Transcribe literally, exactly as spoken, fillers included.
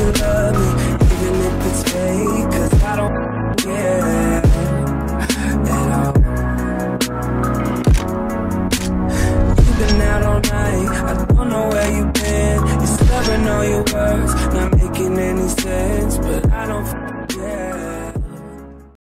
you love me, even if it's fake.